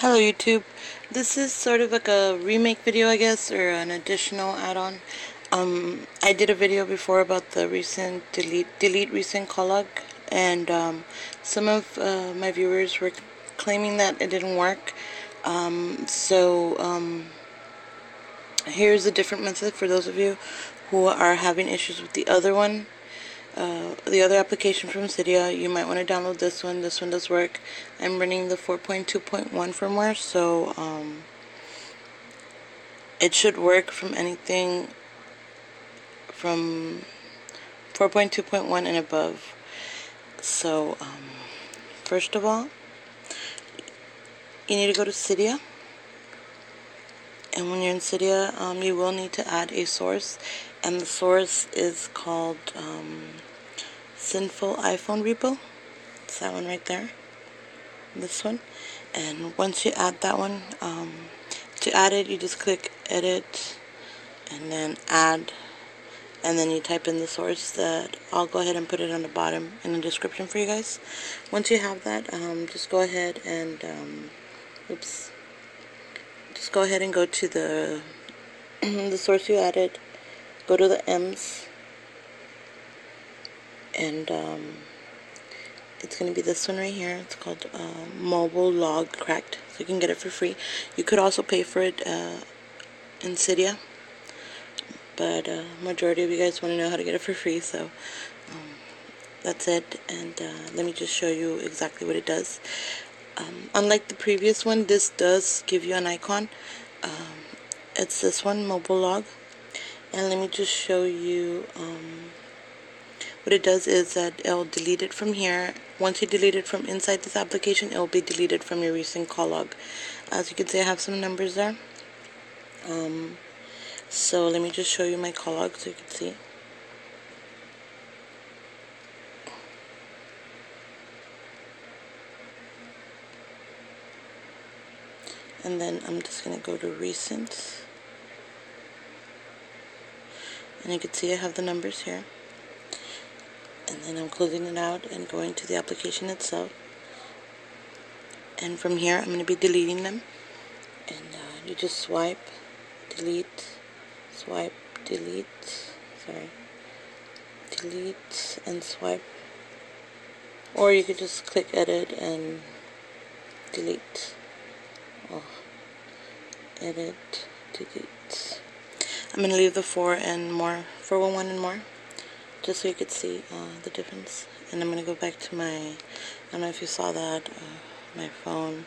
Hello YouTube, this is sort of like a remake video, I guess, or an additional add-on. I did a video before about the recent delete recent call log, and some of my viewers were claiming that it didn't work. Here's a different method for those of you who are having issues with the other one. The other application from Cydia, you might want to download this one. This one does work. I'm running the 4.2.1 firmware, so it should work from anything from 4.2.1 and above. So first of all, you need to go to Cydia, and when you're in Cydia, you will need to add a source, and the source is called Sinful iPhone repo. It's that one right there, this one. And once you add that one, to add it, you just click edit and then add, and then you type in the source that I'll go ahead and put it on the bottom in the description for you guys. Once you have that, just go ahead and just go ahead and go to the the source you added, go to the M's, and it's going to be this one right here. It's called Mobile Log Cracked, so you can get it for free. You could also pay for it in Cydia, but majority of you guys want to know how to get it for free, so that's it. And let me just show you exactly what it does. Unlike the previous one, this does give you an icon. It's this one, Mobile Log, and let me just show you what it does is that it'll delete it from here. Once you delete it from inside this application, it'll be deleted from your recent call log. As you can see, I have some numbers there. So let me just show you my call log so you can see. And then I'm just going to go to recent. And you can see I have the numbers here. And then I'm closing it out and going to the application itself, and from here I'm going to be deleting them. And you just swipe, delete, delete and swipe, or you could just click edit and delete, edit, delete. I'm going to leave the 411 and more, just so you could see the difference. And I'm going to go back to my, I don't know if you saw that, my phone,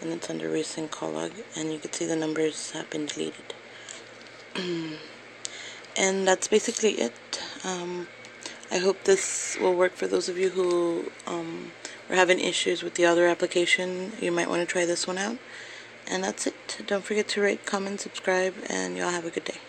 and it's under recent call log, and you could see the numbers have been deleted. And that's basically it. I hope this will work for those of you who were having issues with the other application. You might want to try this one out. And that's it. Don't forget to rate, comment, subscribe, and y'all have a good day.